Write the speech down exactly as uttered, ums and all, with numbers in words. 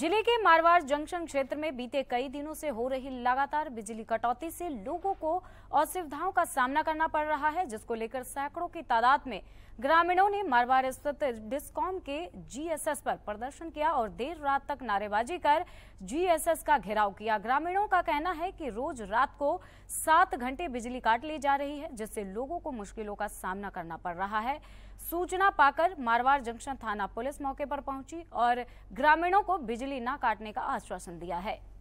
जिले के मारवाड़ जंक्शन क्षेत्र में बीते कई दिनों से हो रही लगातार बिजली कटौती से लोगों को असुविधाओं का सामना करना पड़ रहा है, जिसको लेकर सैकड़ों की तादाद में ग्रामीणों ने मारवाड़ स्थित डिस्कॉम के जीएसएस पर प्रदर्शन किया और देर रात तक नारेबाजी कर जीएसएस का घेराव किया। ग्रामीणों का कहना है कि रोज रात को सात घंटे बिजली काट ली जा रही है, जिससे लोगों को मुश्किलों का सामना करना पड़ रहा है। सूचना पाकर मारवाड़ जंक्शन थाना पुलिस मौके पर पहुंची और ग्रामीणों को बिजली ना काटने का आश्वासन दिया है।